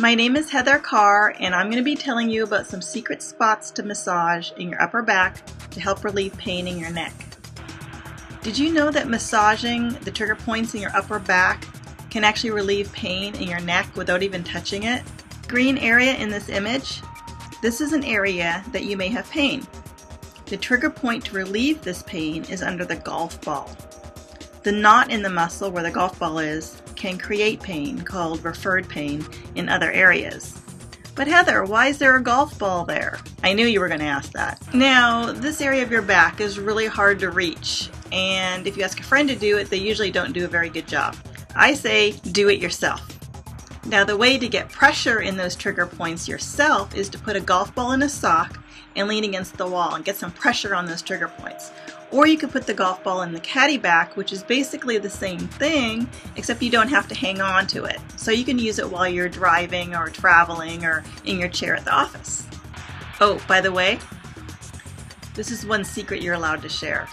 My name is Heather Karr, and I'm going to be telling you about some secret spots to massage in your upper back to help relieve pain in your neck. Did you know that massaging the trigger points in your upper back can actually relieve pain in your neck without even touching it? Green area in this image, this is an area that you may have pain. The trigger point to relieve this pain is under the golf ball. The knot in the muscle where the golf ball is can create pain called referred pain in other areas. But Heather, why is there a golf ball there? I knew you were going to ask that. Now, this area of your back is really hard to reach, and if you ask a friend to do it, they usually don't do a very good job. I say do it yourself. Now, the way to get pressure in those trigger points yourself is to put a golf ball in a sock and lean against the wall and get some pressure on those trigger points. Or you could put the golf ball in the KaddyBACK, which is basically the same thing, except you don't have to hang on to it. So you can use it while you're driving or traveling or in your chair at the office. Oh, by the way, this is one secret you're allowed to share.